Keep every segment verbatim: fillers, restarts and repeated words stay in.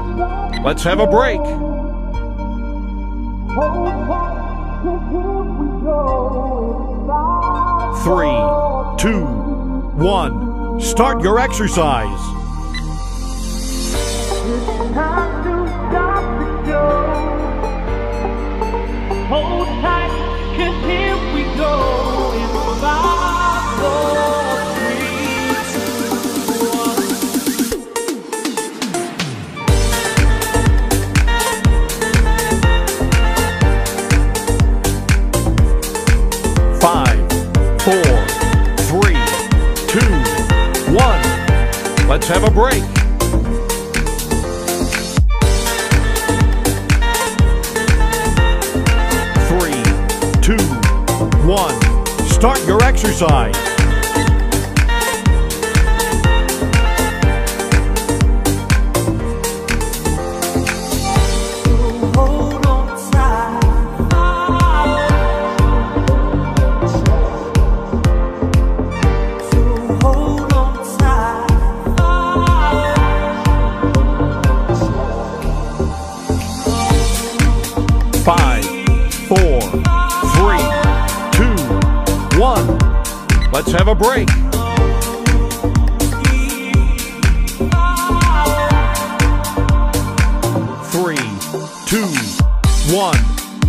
Let's have a break. Three, two, one. Start your exercise. It's time to stop the show. Hold tight, 'cause here we go. It's five, four, let's have a break. Three, two, one. Start your exercise. Five, four, three, two, one. Let's have a break. Three, two, one.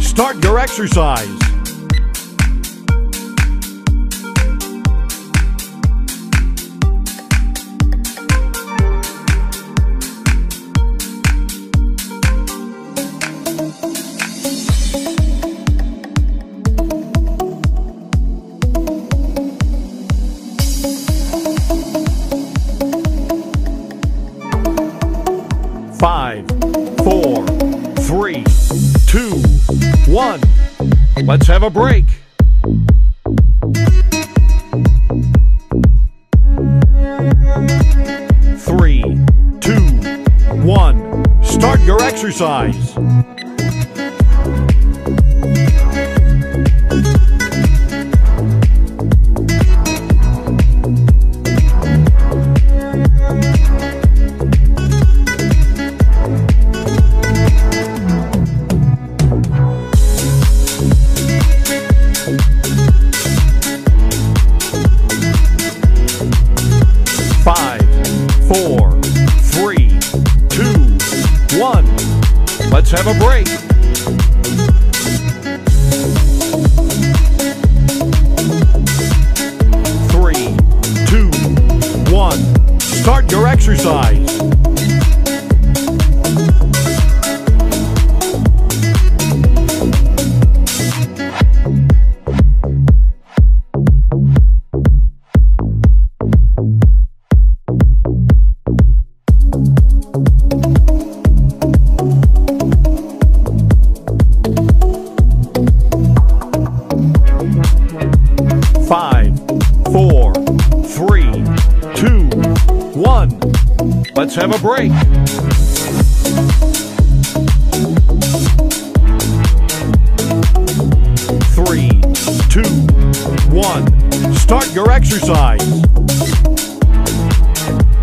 Start your exercise. Five, four, three, two, one. Let's have a break. Three, two, one. Start your exercise. Let's have a break. Three, two, one. Start your exercise.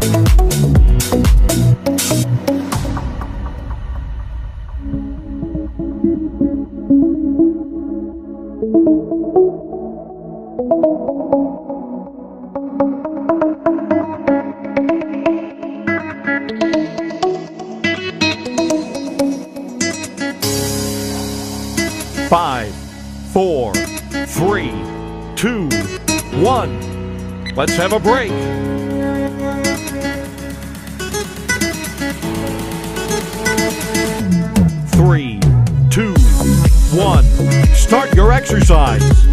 Five, four, three, two, one. Let's have a break. Three, two, one. Start your exercise.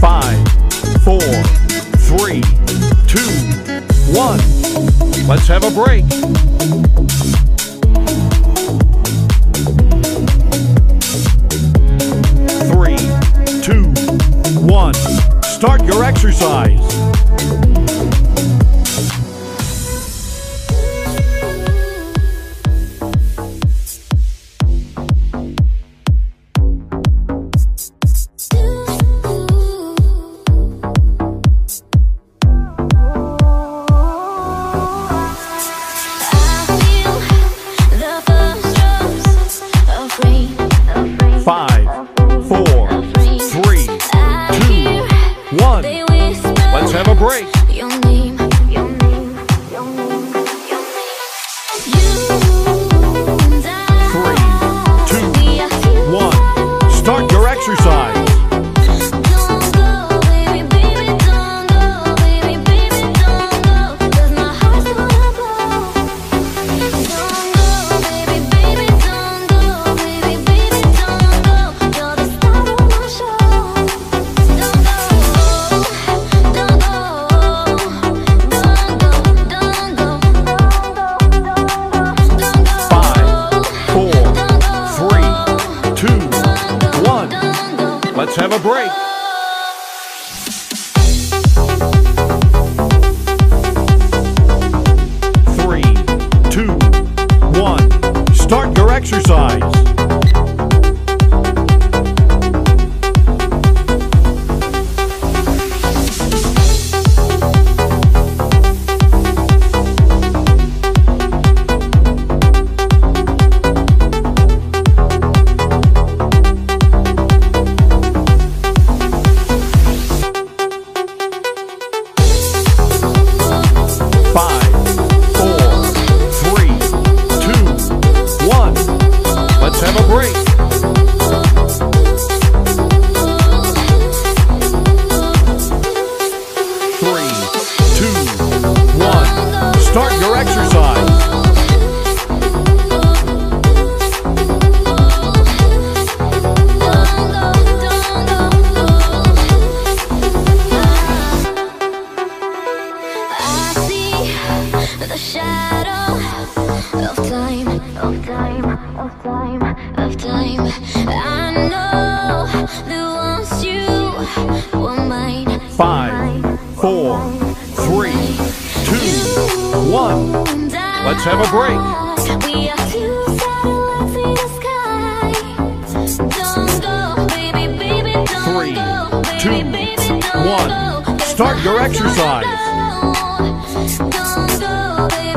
Five, four, three, two, one. Let's have a break. Three, two, one. Start your exercise. One. Let's have a break. start your exercise. Let's have a break. Your name, your name, your name, your name. You and I. Three, two, one. Start your exercise. Let's have a break. Three, two, one. Start your exercise. Start your exercise. I see the shadow of time, of time, of time, of time. I know that once you were mine. Five, four, three, two, one. Let's have a break. We are two satellites in the sky. Don't go, baby, baby, don't Three, go, baby, two, baby, don't one. Go. Start your exercise. Don't go,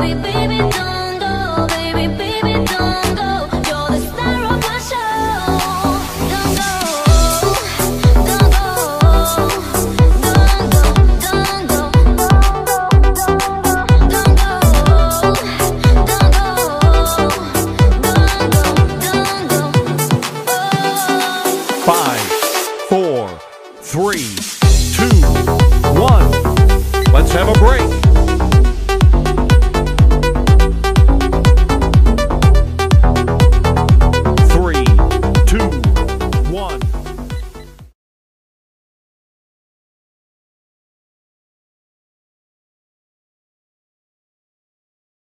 baby, baby.